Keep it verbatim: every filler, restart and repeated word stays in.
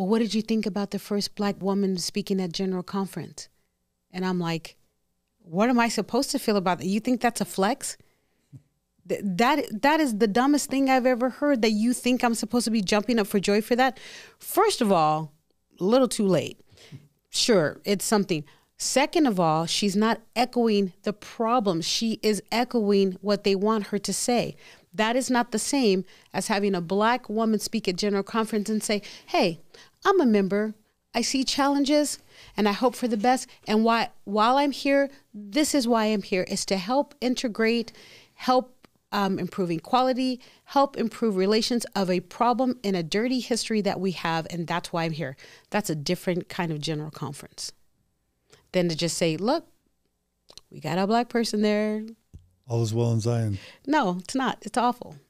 well, what did you think about the first black woman speaking at General Conference? And I'm like, what am I supposed to feel about that? You think that's a flex? Th that, that is the dumbest thing I've ever heard, that you think I'm supposed to be jumping up for joy for that. First of all, a little too late. Sure, it's something. Second of all, she's not echoing the problem. She is echoing what they want her to say. That is not the same as having a black woman speak at General Conference and say, hey, I'm a member. I see challenges and I hope for the best. And why, while I'm here, this is why I'm here, is to help integrate, help um, improving quality, help improve relations of a problem in a dirty history that we have. And that's why I'm here. That's a different kind of General Conference than to just say, look, we got a black person there. All is well in Zion. No, it's not. It's awful.